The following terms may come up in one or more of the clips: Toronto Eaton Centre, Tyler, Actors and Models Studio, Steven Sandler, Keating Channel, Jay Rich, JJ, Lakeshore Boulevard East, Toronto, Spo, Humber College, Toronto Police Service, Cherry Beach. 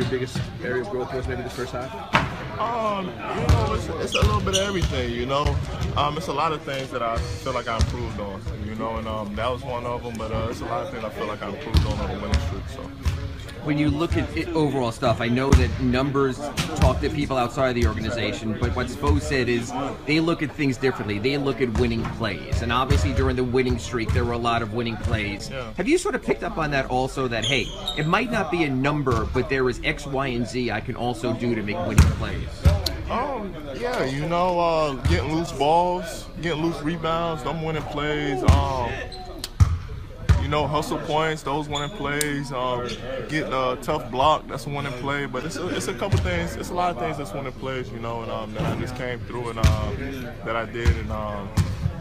your biggest area of growth was maybe this first half? You know, it's a little bit of everything, you know. It's a lot of things that I feel like I improved on, you know, and that was one of them, but it's a lot of things I feel like I improved on the winning streak, so. When you look at it, overall stuff, I know that numbers talk to people outside of the organization, but what Spo said is they look at things differently. They look at winning plays, and obviously during the winning streak, there were a lot of winning plays. Yeah. Have you sort of picked up on that also, that, hey, it might not be a number, but there is X, Y, and Z I can also do to make winning plays? Yeah, you know, getting loose balls, getting loose rebounds, them winning plays. You know, hustle points, those winning plays, get a tough block, that's a winning play. But it's a couple things, it's a lot of things that's winning plays, you know, and that I just came through and that I did and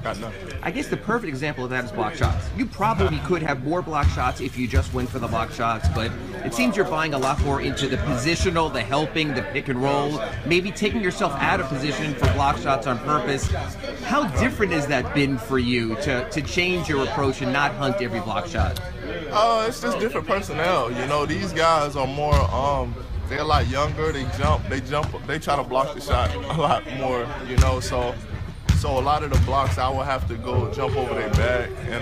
got nothing. I guess the perfect example of that is block shots. You probably could have more block shots if you just went for the block shots, but it seems you're buying a lot more into the positional, the helping, the pick and roll, maybe taking yourself out of position for block shots on purpose. How different has that been for you to change your approach and not hunt every block shot? It's just different personnel. You know, these guys are more, they're a lot younger, they try to block the shot a lot more, you know, so a lot of the blocks I will have to go jump over their back, and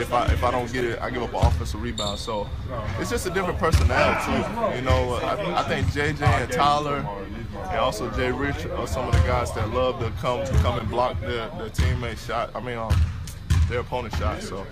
if I don't get it, I give up an offensive rebound. So it's just a different personality too. You know, I think JJ and Tyler and also Jay Rich are some of the guys that love to come and block their teammate's shot. I mean, their opponent's shot. So.